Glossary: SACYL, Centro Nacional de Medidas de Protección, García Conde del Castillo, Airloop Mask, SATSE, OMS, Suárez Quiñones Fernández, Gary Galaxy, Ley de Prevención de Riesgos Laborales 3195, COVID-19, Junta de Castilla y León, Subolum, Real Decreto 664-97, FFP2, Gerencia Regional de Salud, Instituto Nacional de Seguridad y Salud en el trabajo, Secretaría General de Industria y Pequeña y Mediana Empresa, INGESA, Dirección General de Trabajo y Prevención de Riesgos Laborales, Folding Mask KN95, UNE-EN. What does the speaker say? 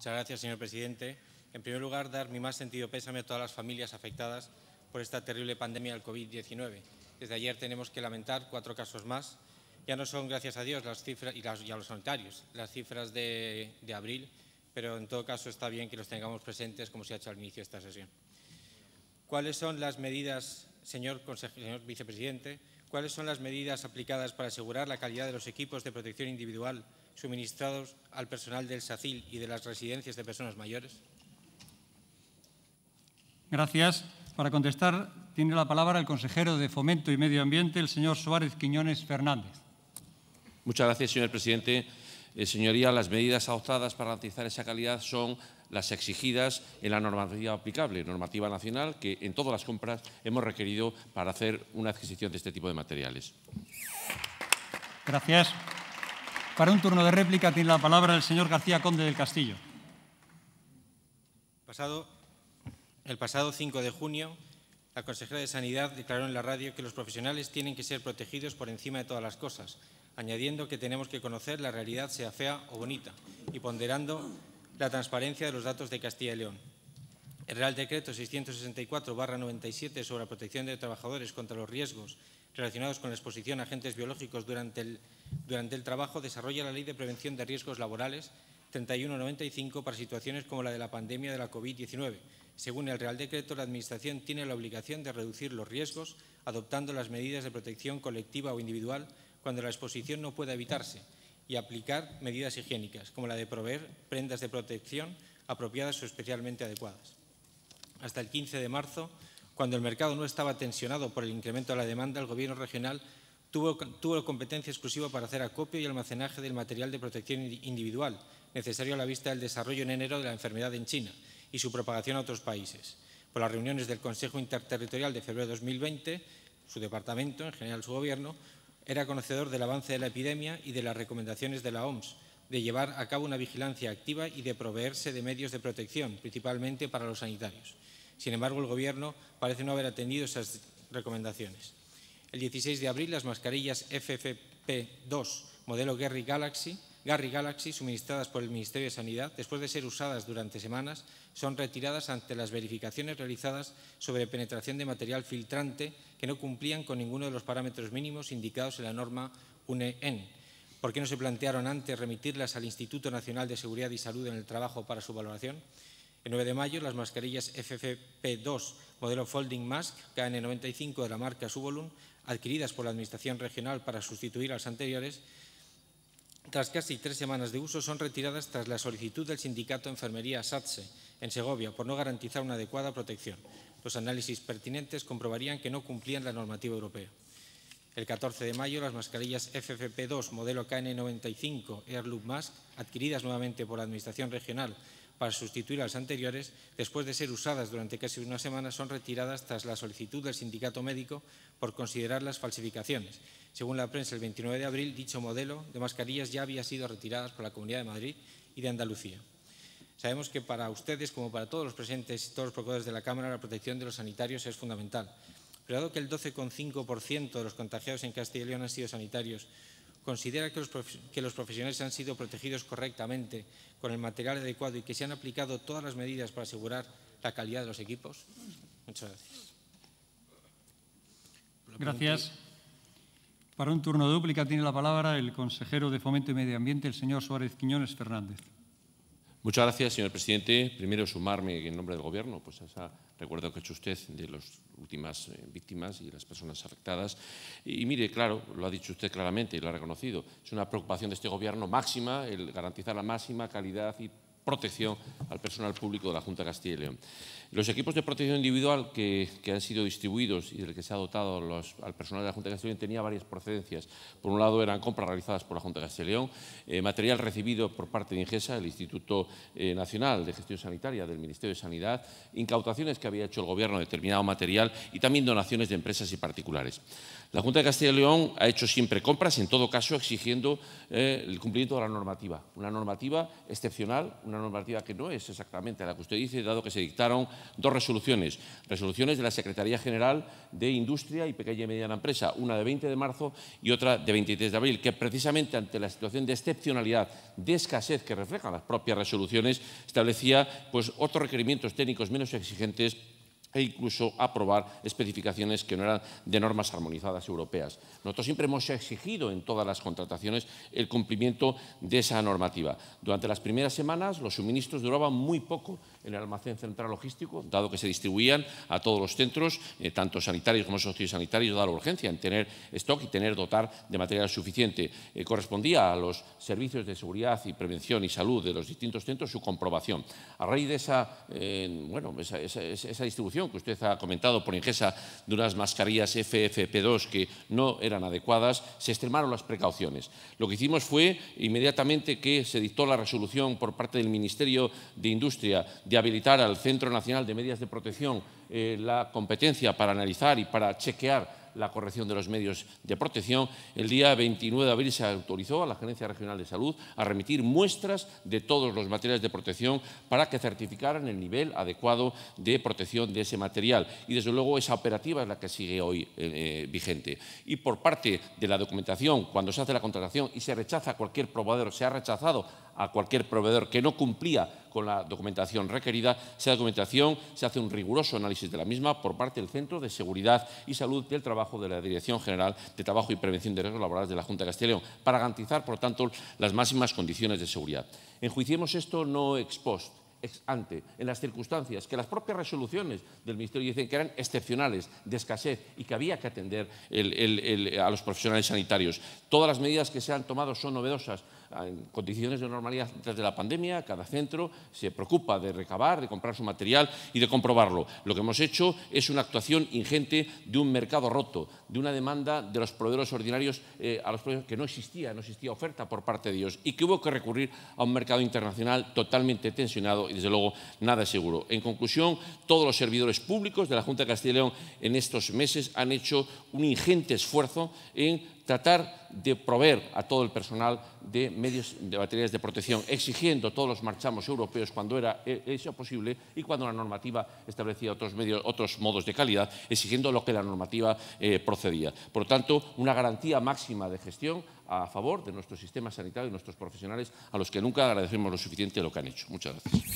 Muchas gracias, señor presidente. En primer lugar, dar mi más sentido pésame a todas las familias afectadas por esta terrible pandemia del COVID-19. Desde ayer tenemos que lamentar 4 casos más. Ya no son, gracias a Dios, las cifras y a los sanitarios, las cifras de abril, pero en todo caso está bien que los tengamos presentes, como se ha hecho al inicio de esta sesión. ¿Cuáles son las medidas, señor vicepresidente, cuáles son las medidas aplicadas para asegurar la calidad de los equipos de protección individual suministrados al personal del SACYL y de las residencias de personas mayores? Gracias. Para contestar, tiene la palabra el consejero de Fomento y Medio Ambiente, el señor Suárez Quiñones Fernández. Muchas gracias, señor presidente. Señoría, las medidas adoptadas para garantizar esa calidad son las exigidas en la normativa aplicable, normativa nacional, que en todas las compras hemos requerido para hacer una adquisición de este tipo de materiales. Gracias. Para un turno de réplica tiene la palabra el señor García Conde del Castillo. El pasado 5 de junio, la consejera de Sanidad declaró en la radio que los profesionales tienen que ser protegidos por encima de todas las cosas, añadiendo que tenemos que conocer la realidad, sea fea o bonita, y ponderando la transparencia de los datos de Castilla y León. El Real Decreto 664-97 sobre la protección de trabajadores contra los riesgos relacionados con la exposición a agentes biológicos durante el trabajo desarrolla la Ley de Prevención de Riesgos Laborales 3195 para situaciones como la de la pandemia de la COVID-19. Según el Real Decreto, la Administración tiene la obligación de reducir los riesgos adoptando las medidas de protección colectiva o individual cuando la exposición no pueda evitarse y aplicar medidas higiénicas, como la de proveer prendas de protección apropiadas o especialmente adecuadas. Hasta el 15 de marzo, cuando el mercado no estaba tensionado por el incremento de la demanda, el Gobierno regional tuvo competencia exclusiva para hacer acopio y almacenaje del material de protección individual, necesario a la vista del desarrollo en enero de la enfermedad en China y su propagación a otros países. Por las reuniones del Consejo Interterritorial de febrero de 2020, su departamento, en general su gobierno, era conocedor del avance de la epidemia y de las recomendaciones de la OMS, de llevar a cabo una vigilancia activa y de proveerse de medios de protección, principalmente para los sanitarios. Sin embargo, el Gobierno parece no haber atendido esas recomendaciones. El 16 de abril, las mascarillas FFP2, modelo Gary Galaxy, suministradas por el Ministerio de Sanidad, después de ser usadas durante semanas, son retiradas ante las verificaciones realizadas sobre penetración de material filtrante que no cumplían con ninguno de los parámetros mínimos indicados en la norma UNE-EN. ¿Por qué no se plantearon antes remitirlas al Instituto Nacional de Seguridad y Salud en el trabajo para su valoración? El 9 de mayo, las mascarillas FFP2, modelo Folding Mask KN95 de la marca Subolum, adquiridas por la Administración Regional para sustituir a las anteriores, tras casi 3 semanas de uso, son retiradas tras la solicitud del sindicato de enfermería SATSE en Segovia por no garantizar una adecuada protección. Los análisis pertinentes comprobarían que no cumplían la normativa europea. El 14 de mayo, las mascarillas FFP2 modelo KN95 Airloop Mask, adquiridas nuevamente por la Administración Regional para sustituir a las anteriores, después de ser usadas durante casi una semana, son retiradas tras la solicitud del sindicato médico por considerarlas falsificaciones. Según la prensa, el 29 de abril, dicho modelo de mascarillas ya había sido retiradas por la Comunidad de Madrid y de Andalucía. Sabemos que para ustedes, como para todos los presentes y todos los procuradores de la Cámara, la protección de los sanitarios es fundamental. Pero dado que el 12,5% de los contagiados en Castilla y León han sido sanitarios, ¿considera que los profesionales han sido protegidos correctamente con el material adecuado y que se han aplicado todas las medidas para asegurar la calidad de los equipos? Muchas gracias. Gracias. Para un turno de dúplica tiene la palabra el consejero de Fomento y Medio Ambiente, el señor Suárez Quiñones Fernández. Muchas gracias, señor presidente. Primero, sumarme en nombre del Gobierno pues a ese recuerdo que ha hecho usted de las últimas víctimas y de las personas afectadas. Y mire, claro, lo ha dicho usted claramente y lo ha reconocido, es una preocupación de este Gobierno máxima el garantizar la máxima calidad y protección al personal público de la Junta de Castilla y León. Los equipos de protección individual que han sido distribuidos y del que se ha dotado al personal de la Junta de Castilla y León tenía varias procedencias. Por un lado, eran compras realizadas por la Junta de Castilla y León, material recibido por parte de INGESA, el Instituto Nacional de Gestión Sanitaria del Ministerio de Sanidad, incautaciones que había hecho el Gobierno de determinado material y también donaciones de empresas y particulares. La Junta de Castilla y León ha hecho siempre compras, en todo caso exigiendo el cumplimiento de la normativa. Una normativa excepcional, una normativa que no es exactamente la que usted dice, dado que se dictaron dos resoluciones. Resoluciones de la Secretaría General de Industria y Pequeña y Mediana Empresa, una de 20 de marzo y otra de 23 de abril, que precisamente ante la situación de excepcionalidad, de escasez que reflejan las propias resoluciones, establecía pues, otros requerimientos técnicos menos exigentes e incluso aprobar especificaciones que no eran de normas armonizadas europeas. Nosotros siempre hemos exigido en todas las contrataciones el cumplimiento de esa normativa. Durante las primeras semanas los suministros duraban muy poco en el almacén central logístico, dado que se distribuían a todos los centros, tanto sanitarios como sociosanitarios, dada la urgencia en tener stock y dotar de material suficiente. Correspondía a los servicios de seguridad y prevención y salud de los distintos centros su comprobación. A raíz de esa distribución que usted ha comentado por INGESA de unas mascarillas FFP2 que no eran adecuadas, se extremaron las precauciones. Lo que hicimos fue, inmediatamente que se dictó la resolución por parte del Ministerio de Industria de habilitar al Centro Nacional de Medidas de Protección la competencia para analizar y para chequear la corrección de los medios de protección, el día 29 de abril se autorizó a la Gerencia Regional de Salud a remitir muestras de todos los materiales de protección para que certificaran el nivel adecuado de protección de ese material. Y, desde luego, esa operativa es la que sigue hoy vigente. Y por parte de la documentación, cuando se hace la contratación y se rechaza a cualquier proveedor, se ha rechazado a cualquier proveedor que no cumplía con la documentación requerida, esa documentación se hace un riguroso análisis de la misma por parte del Centro de Seguridad y Salud del Trabajo de la Dirección General de Trabajo y Prevención de Riesgos Laborales de la Junta de Castilla y León, para garantizar, por tanto, las máximas condiciones de seguridad. Enjuiciemos esto no ex post, ex ante, en las circunstancias que las propias resoluciones del Ministerio dicen que eran excepcionales, de escasez y que había que atender a los profesionales sanitarios. Todas las medidas que se han tomado son novedosas. En condiciones de normalidad desde la pandemia, cada centro se preocupa de recabar, de comprar su material y de comprobarlo. Lo que hemos hecho es una actuación ingente de un mercado roto, de una demanda de los proveedores ordinarios a los proveedores que no existía oferta por parte de ellos y que hubo que recurrir a un mercado internacional totalmente tensionado y, desde luego, nada seguro. En conclusión, todos los servidores públicos de la Junta de Castilla y León en estos meses han hecho un ingente esfuerzo en tratar de proveer a todo el personal de medios de baterías de protección, exigiendo todos los marchamos europeos cuando era eso posible y cuando la normativa establecía otros medios, otros modos de calidad, exigiendo lo que la normativa procedía. Por lo tanto, una garantía máxima de gestión a favor de nuestro sistema sanitario y nuestros profesionales, a los que nunca agradecemos lo suficiente lo que han hecho. Muchas gracias.